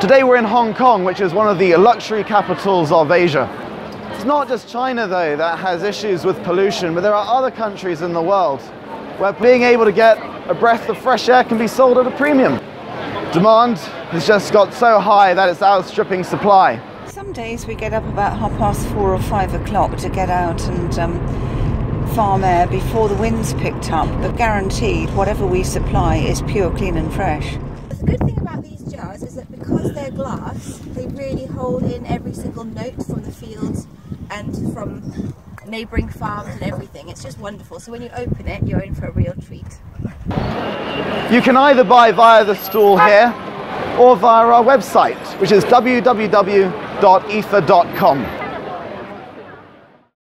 Today we're in Hong Kong, which is one of the luxury capitals of Asia. It's not just China, though, that has issues with pollution, but there are other countries in the world where being able to get a breath of fresh air can be sold at a premium. Demand has just got so high that it's outstripping supply. Some days we get up about 4:30 or 5 o'clock to get out and farm air before the wind's picked up, but guaranteed whatever we supply is pure, clean and fresh. The good thing about these jars is that because they're glass, they really hold in every single note from the fields and from neighbouring farms and everything. It's just wonderful. So when you open it, you're in for a real treat. You can either buy via the stall here or via our website, which is www.ether.com.